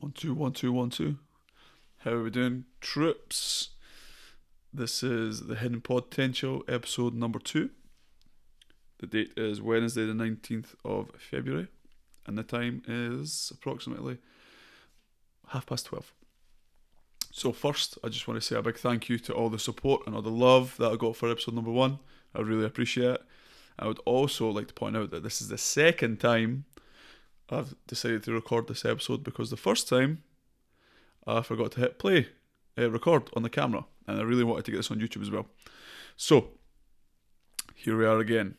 1 2 1 2 1 2. How are we doing, troops? This is the Hidden PODtential episode number 2. The date is Wednesday the 19th of February and the time is approximately 12:30. So first, I just want to say a big thank you to all the support and all the love that I got for episode number 1. I really appreciate it. I would also like to point out that this is the second time I've decided to record this episode, because the first time I forgot to hit play, record on the camera, and I really wanted to get this on YouTube as well. So here we are again,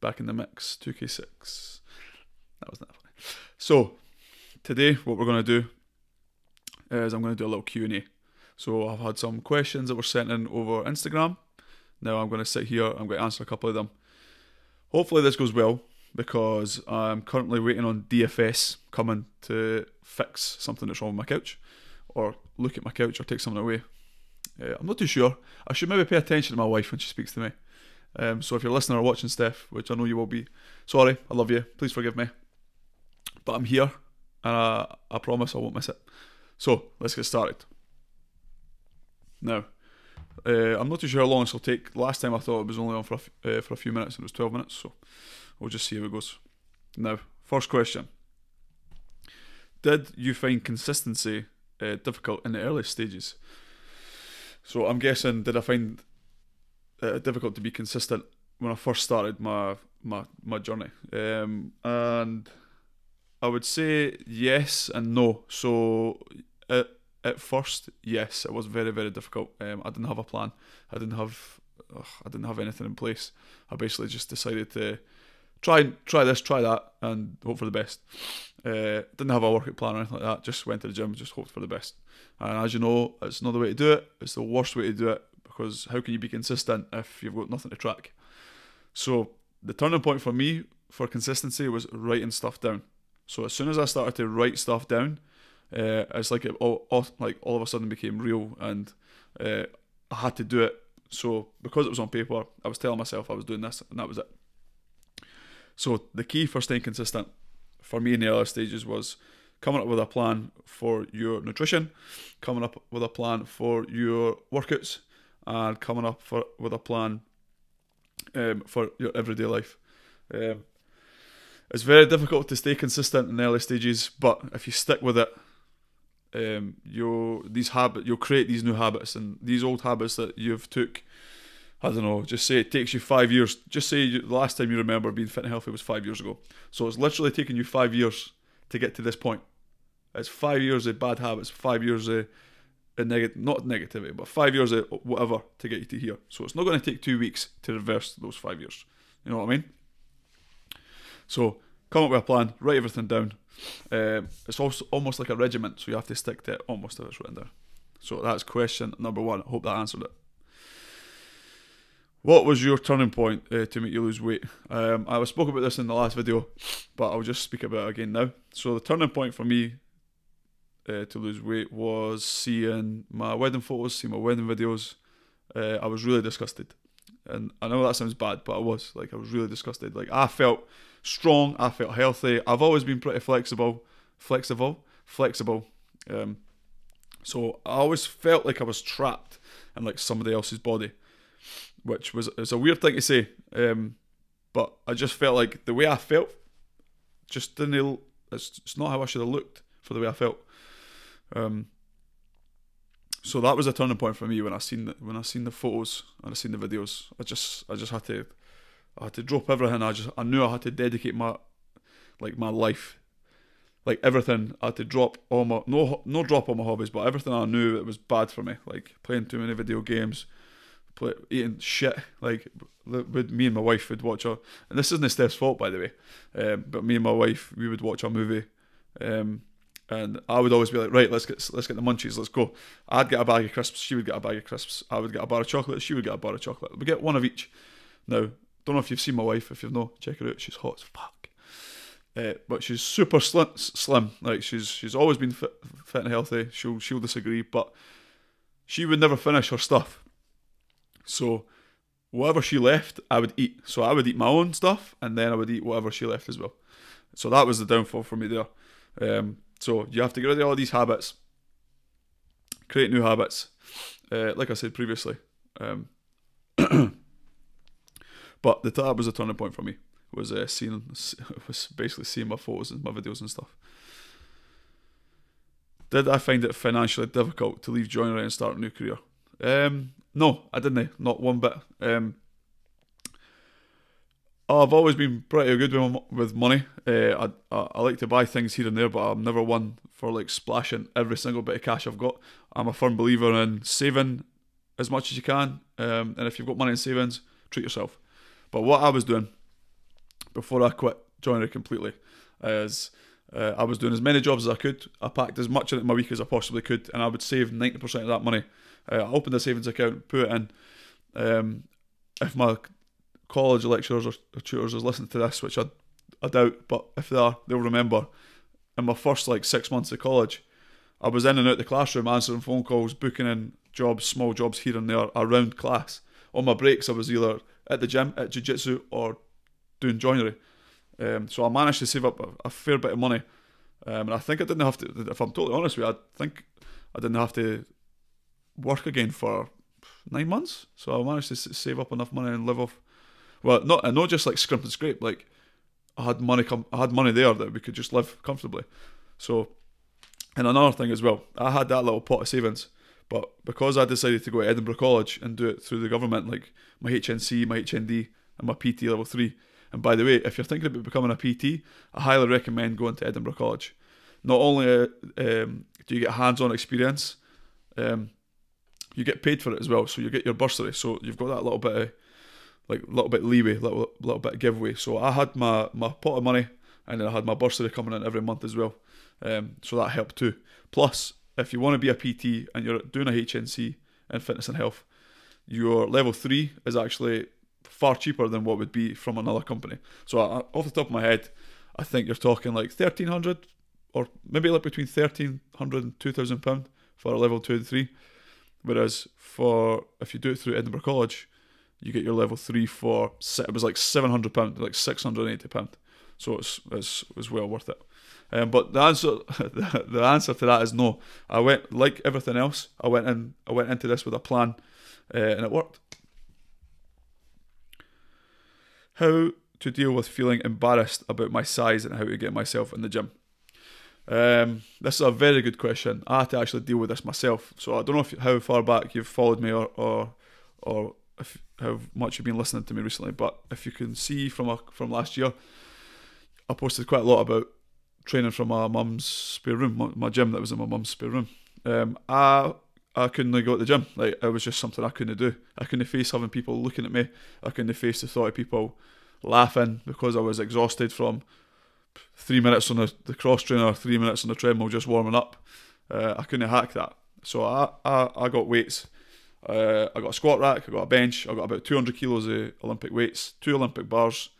back in the mix, 2K6. That wasn't that funny. So today what we're going to do is I'm going to do a little Q&A. So I've had some questions that were sent in over Instagram. Now I'm going to sit here, I'm going to answer a couple of them. Hopefully this goes well, because I'm currently waiting on DFS coming to fix something that's wrong with my couch, or look at my couch, or take something away. I'm not too sure. I should maybe pay attention to my wife when she speaks to me. So if you're listening or watching, Steph, which I know you will be, sorry, I love you, please forgive me. But I'm here, and I promise I won't miss it. So let's get started. Now, I'm not too sure how long this will take. Last time I thought it was only on for a few minutes, and it was 12 minutes, so we'll just see how it goes. Now, first question. Did you find consistency difficult in the early stages? So I'm guessing, did I find it difficult to be consistent when I first started my journey? And I would say yes and no. So at first, yes, it was very, very difficult. I didn't have a plan. I didn't have anything in place. I basically just decided to try this, try that, and hope for the best. Didn't have a workout plan or anything like that. Just went to the gym, just hoped for the best. And as you know, it's not the way to do it. It's the worst way to do it, because how can you be consistent if you've got nothing to track? So the turning point for me for consistency was writing stuff down. So as soon as I started to write stuff down, it's like all of a sudden became real, and I had to do it. So because it was on paper, I was telling myself I was doing this, and that was it. So the key for staying consistent for me in the early stages was coming up with a plan for your nutrition, coming up with a plan for your workouts, and coming up with a plan for your everyday life. It's very difficult to stay consistent in the early stages, but if you stick with it, you'll create these new habits, and these old habits that you've took, I don't know, just say it takes you 5 years. Just say the last time you remember being fit and healthy was 5 years ago. So it's literally taken you 5 years to get to this point. It's 5 years of bad habits, 5 years of not negativity, but 5 years of whatever to get you to here. So it's not going to take 2 weeks to reverse those 5 years. You know what I mean? So come up with a plan, write everything down. It's also almost like a regiment, so you have to stick to it almost if it's written down. So that's question number 1. I hope that answered it. What was your turning point to make you lose weight? I spoke about this in the last video, but I'll just speak about it again now. So the turning point for me to lose weight was seeing my wedding photos, seeing my wedding videos. I was really disgusted. And I know that sounds bad, but I was really disgusted. Like, I felt strong, I felt healthy. I've always been pretty flexible. So I always felt like I was trapped in like somebody else's body, which was, it's a weird thing to say, but I just felt like the way I felt just didn't, it's not how I should have looked for the way I felt. So that was a turning point for me when I seen the photos and I seen the videos. I just had to drop everything. I knew I had to dedicate my life, like everything. I had to drop all my drop all my hobbies, but everything I knew that was bad for me, like playing too many video games, eating shit. Like me and my wife would watch her, and this isn't Steph's fault, by the way. But me and my wife, we would watch a movie. And I would always be like, right, let's get the munchies, let's go. I'd get a bag of crisps, she would get a bag of crisps. I would get a bar of chocolate, she would get a bar of chocolate. We get one of each. Now, don't know if you've seen my wife. If you've not, check her out. She's hot as fuck. But she's super slim. Like she's always been fit and healthy. She'll disagree, but she would never finish her stuff. So whatever she left, I would eat. So I would eat my own stuff, and then I would eat whatever she left as well. So that was the downfall for me there. So you have to get rid of all these habits, create new habits, like I said previously. But the tab was a turning point for me. Was basically seeing my photos and my videos and stuff. Did I find it financially difficult to leave joinery and start a new career? No, I didn't. Not one bit. I've always been pretty good with money. I like to buy things here and there, but I'm never one for like splashing every single bit of cash I've got. I'm a firm believer in saving as much as you can. And if you've got money in savings, treat yourself. But what I was doing before I quit joinery completely is I was doing as many jobs as I could. I packed as much in my week as I possibly could, and I would save 90% of that money. I opened a savings account, put it in. If my college lecturers or tutors are listening to this, which I doubt, but if they are, they'll remember. In my first like 6 months of college, I was in and out the classroom, answering phone calls, booking in jobs, small jobs here and there around class. On my breaks, I was either at the gym, at jiu-jitsu, or doing joinery. So I managed to save up a fair bit of money. And I think I didn't have to, if I'm totally honest with you, I think I didn't have to work again for 9 months. So I managed to save up enough money and live off. Well, not just like scrimp and scrape. Like I had money there that we could just live comfortably. So, and another thing as well, I had that little pot of savings, but because I decided to go to Edinburgh College and do it through the government, like my HNC, my HND, and my PT level 3. And by the way, if you're thinking about becoming a PT, I highly recommend going to Edinburgh College. Not only do you get hands-on experience, you get paid for it as well. So you get your bursary. So you've got that little bit of leeway, little bit of giveaway. So I had my pot of money, and then I had my bursary coming in every month as well. So that helped too. Plus, if you want to be a PT and you're doing a HNC in fitness and health, your level 3 is actually far cheaper than what would be from another company. So off the top of my head, I think you're talking like 1,300, or maybe like between 1,300 and 2,000 pound for a level 2 and 3. Whereas if you do it through Edinburgh College, you get your level 3 for, it was like 700 pound, like 680 pound. So it's well worth it. But the answer to that is no. I went, like everything else, I went into this with a plan, and it worked. How to deal with feeling embarrassed about my size and how to get myself in the gym. This is a very good question. I had to actually deal with this myself. So I don't know how far back you've followed me or how much you've been listening to me recently. But if you can see from last year, I posted quite a lot about training from my mum's spare room, my gym that was in my mum's spare room. I couldn't go to the gym. Like, it was just something I couldn't do. I couldn't face having people looking at me. I couldn't face the thought of people laughing because I was exhausted from 3 minutes on the cross trainer, 3 minutes on the treadmill just warming up. I couldn't hack that. So I got weights. I got a squat rack, I got a bench, I got about 200 kilos of Olympic weights, 2 Olympic bars,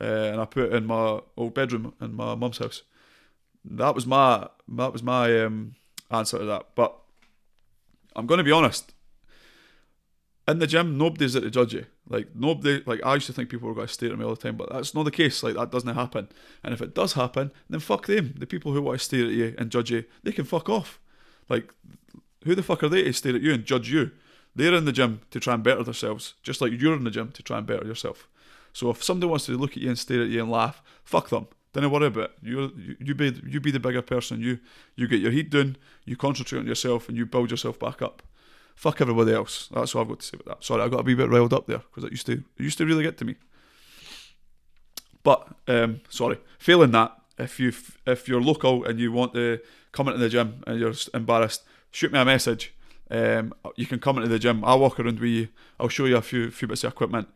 and I put it in my old bedroom in my mum's house. That was my answer to that. But I'm going to be honest, in the gym, nobody's there to judge you. Like, nobody, like, I used to think people were going to stare at me all the time, but that's not the case. Like, that doesn't happen. And if it does happen, then fuck them. The people who want to stare at you and judge you, they can fuck off. Like, who the fuck are they to stare at you and judge you? They're in the gym to try and better themselves, just like you're in the gym to try and better yourself. So if somebody wants to look at you and stare at you and laugh, fuck them. Don't worry about it. You be the bigger person. You get your heat done. You concentrate on yourself and you build yourself back up. Fuck everybody else. That's what I've got to say about that. Sorry, I got a wee bit riled up there because it used to really get to me. But sorry, failing that, if you're local and you want to come into the gym and you're embarrassed, shoot me a message. You can come into the gym. I'll walk around with you. I'll show you a few bits of equipment.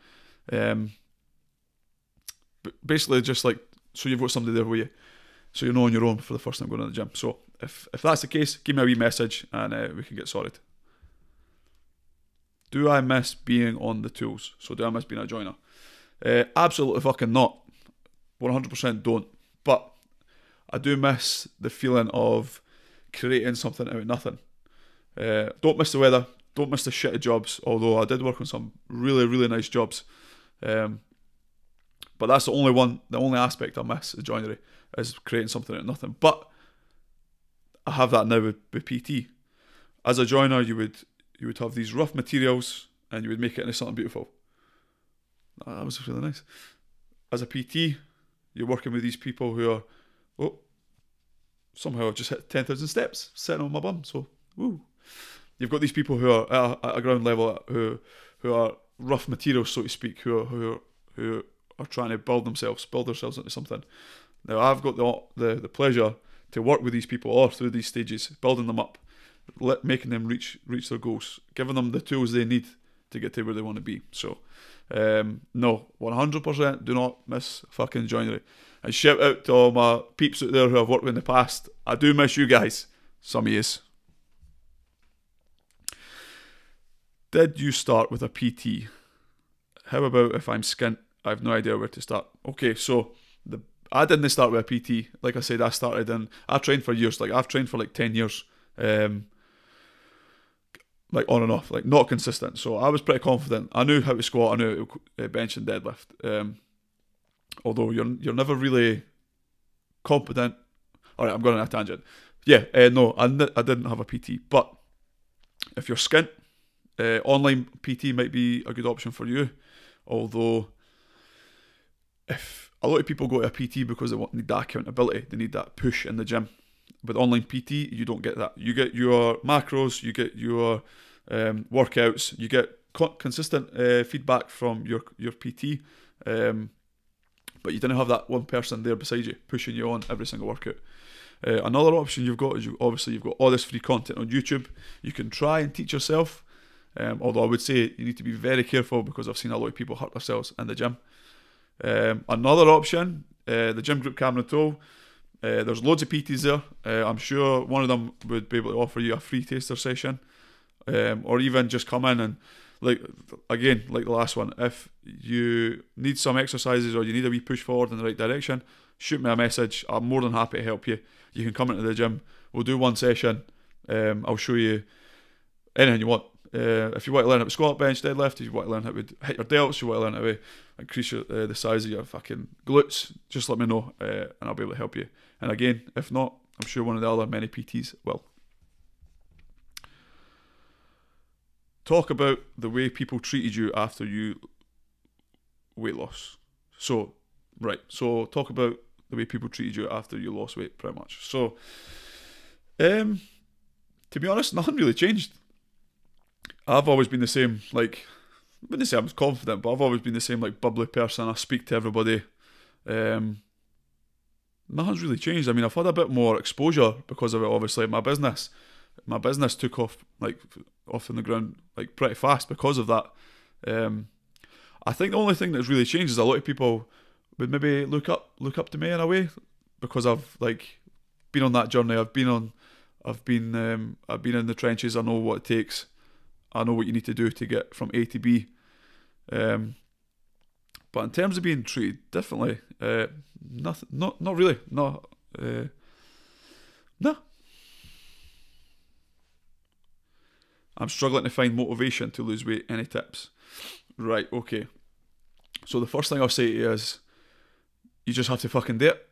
Basically, just like. So you've got somebody there with you, so you're not on your own for the first time going to the gym. So if that's the case, give me a wee message and we can get sorted. Do I miss being on the tools? So do I miss being a joiner? Absolutely fucking not. 100% don't. But I do miss the feeling of creating something out of nothing. Don't miss the weather. Don't miss the shitty jobs. Although I did work on some really, really nice jobs. But that's the only aspect I miss, the joinery, is creating something out of nothing. But I have that now with PT. As a joiner, you would have these rough materials and you would make it into something beautiful. That was really nice. As a PT, you're working with these people who are, oh, somehow I've just hit 10,000 steps sitting on my bum. So, woo. You've got these people who are at a ground level who are rough materials, so to speak, who are trying to build themselves into something. Now, I've got the pleasure to work with these people all through these stages, building them up, making them reach their goals, giving them the tools they need to get to where they want to be. So, no, 100% do not miss fucking joinery. And shout out to all my peeps out there who I've worked with in the past. I do miss you guys. Some of yous. Did you start with a PT? How about if I'm skint? I have no idea where to start. Okay, so I didn't start with a PT. Like I said, I started and I trained for years. Like I've trained for like 10 years. Like on and off, like not consistent. So I was pretty confident. I knew how to squat, I knew how to bench and deadlift. Although you're never really competent. All right, I'm going on a tangent. Yeah, no, I didn't have a PT. But if you're skint, online PT might be a good option for you. Although if a lot of people go to a PT because they need that accountability, they need that push in the gym. With online PT, you don't get that. You get your macros, you get your workouts, you get consistent feedback from your PT, but you didn't have that one person there beside you pushing you on every single workout. Another option you've got is you've got all this free content on YouTube. You can try and teach yourself, although I would say you need to be very careful because I've seen a lot of people hurt themselves in the gym. Another option, the gym group Cameron Toll. There's loads of PTs there. I'm sure one of them would be able to offer you a free taster session, or even just come in and, like the last one, if you need some exercises or you need a wee push forward in the right direction, shoot me a message. I'm more than happy to help you. You can come into the gym. We'll do one session. I'll show you anything you want. If you want to learn how to squat, bench, deadlift, if you want to learn how to hit your delts, you want to learn how to increase your, the size of your fucking glutes, just let me know and I'll be able to help you. And again, if not, I'm sure one of the other many PTs will. Talk about the way people treated you after you weight loss. So, right, so talk about the way people treated you after you lost weight, pretty much. So, to be honest, nothing really changed. I've always been the same, like, I wouldn't say I was confident, but I've always been the same, like, bubbly person. I speak to everybody. Nothing's really changed. I mean, I've had a bit more exposure because of it, obviously. My business took off, like, off in the ground, like, pretty fast because of that. I think the only thing that's really changed is a lot of people would maybe look up to me in a way because I've, like, been on that journey. I've been in the trenches. I know what it takes. I know what you need to do to get from A to B. But in terms of being treated differently, nothing, not really, no, no. I'm struggling to find motivation to lose weight. Any tips? Right, okay. So the first thing I'll say to you is, you just have to fucking do it.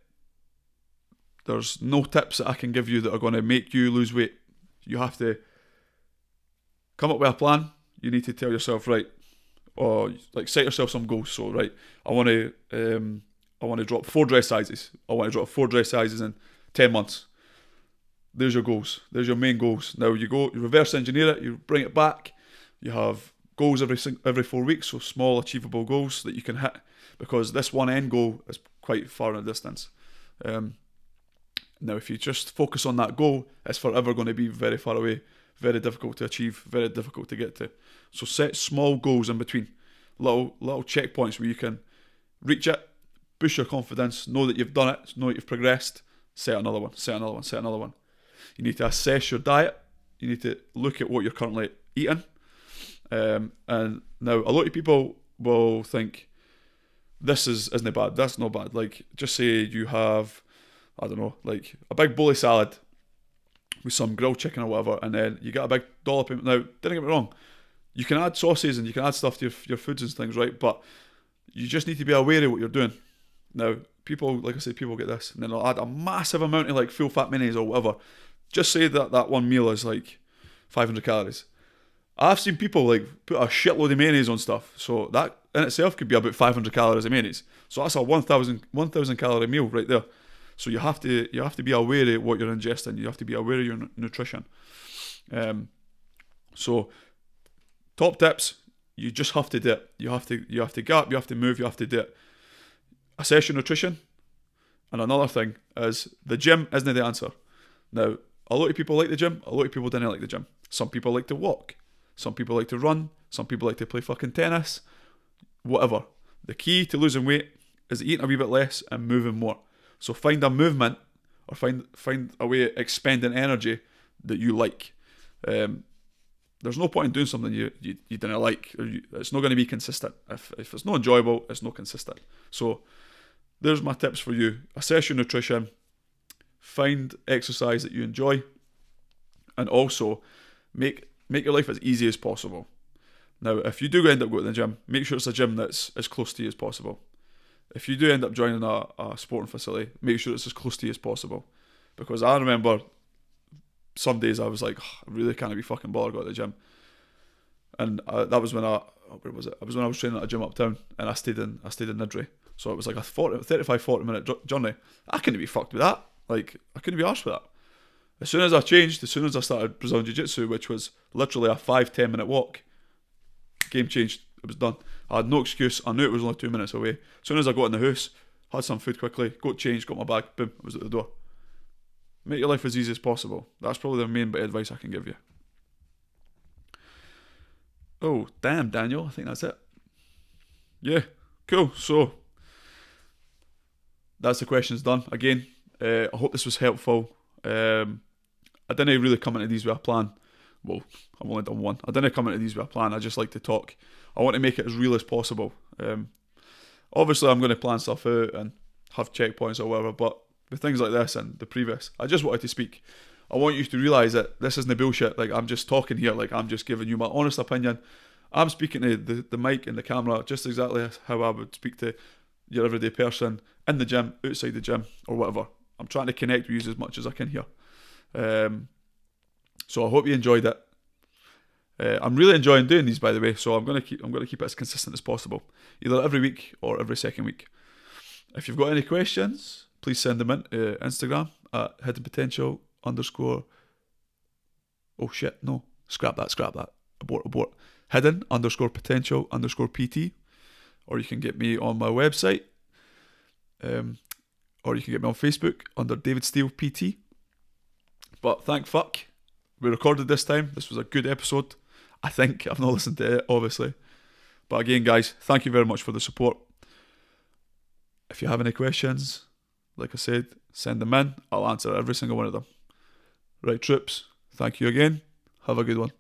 There's no tips that I can give you that are going to make you lose weight. You have to come up with a plan. You need to tell yourself, right, or like set yourself some goals. So, right, I want to drop 4 dress sizes. I want to drop 4 dress sizes in 10 months. There's your goals. There's your main goals. Now you go, you reverse engineer it. You bring it back. You have goals every 4 weeks. So small, achievable goals that you can hit because this one end goal is quite far in the distance. Now, if you just focus on that goal, it's forever going to be very far away. Very difficult to achieve, very difficult to get to. So set small goals in between, little checkpoints where you can reach it, boost your confidence, know that you've done it, know that you've progressed, set another one, set another one, set another one. You need to assess your diet, you need to look at what you're currently eating. And now a lot of people will think, this isn't bad, that's not bad. Like just say you have, I don't know, like a big bully salad with some grilled chicken or whatever, and then you get a big dollop. Now, don't get me wrong, you can add sauces and you can add stuff to your foods and things, right? But you just need to be aware of what you're doing. Now, people, like I said, people get this, and then they'll add a massive amount of like full fat minis or whatever. just say that that one meal is like 500 calories. I've seen people like put a shitload of mayonnaise on stuff, so that in itself could be about 500 calories of mayonnaise. So that's a 1,000 calorie meal right there. So you have to be aware of what you're ingesting. You have to be aware of your nutrition. So top tips: you just have to do it. You have to gap. You have to move. You have to do it. Assess your nutrition. And another thing is the gym isn't the answer. Now, a lot of people like the gym. A lot of people didn't like the gym. Some people like to walk. Some people like to run. Some people like to play fucking tennis. Whatever. The key to losing weight is eating a wee bit less and moving more. So find a movement or find a way of expending energy that you like. There's no point in doing something you didn't like. It's not going to be consistent. If it's not enjoyable, it's not consistent. So there's my tips for you. Assess your nutrition. Find exercise that you enjoy. And also make your life as easy as possible. Now, if you do end up going to the gym, make sure it's a gym that's as close to you as possible. If you do end up joining a sporting facility, make sure it's as close to you as possible. Because I remember some days I was like, oh, I really can't be fucking bothered going to the gym. And that was when I was training at a gym uptown, and I stayed in Nidri. So it was like a 35-40 minute journey. I couldn't be fucked with that. Like, I couldn't be arsed with that. As soon as I started Brazilian Jiu Jitsu, which was literally a 5-10 minute walk, game changed. It was done. I had no excuse. I knew it was only 2 minutes away. As soon as I got in the house, had some food quickly, got changed, got my bag, boom, I was at the door. Make your life as easy as possible. That's probably the main bit of advice I can give you. Oh, damn, Daniel. I think that's it. Yeah, cool. So, that's the questions done. Again, I hope this was helpful. I didn't really come into these with a plan. Well, I've only done one. I didn't come into these with a plan. I just like to talk. I want to make it as real as possible. Obviously, I'm going to plan stuff out and have checkpoints or whatever, but with things like this and the previous, I just wanted to speak. I want you to realise that this isn't the bullshit. Like, I'm just talking here. Like, I'm just giving you my honest opinion. I'm speaking to the mic and the camera just exactly how I would speak to your everyday person in the gym, outside the gym, or whatever. I'm trying to connect with you as much as I can here. So I hope you enjoyed it. I'm really enjoying doing these, by the way. So I'm gonna keep it as consistent as possible, either every week or every second week. If you've got any questions, please send them in Instagram at hidden_potential_. Oh shit, no, scrap that, abort. Hidden_potential_PT, or you can get me on my website, or you can get me on Facebook under David Steele PT. But thank fuck, we recorded this time. This was a good episode. I think. I've not listened to it, obviously. But again, guys, thank you very much for the support. If you have any questions, like I said, send them in. I'll answer every single one of them. Right, troops, thank you again. Have a good one.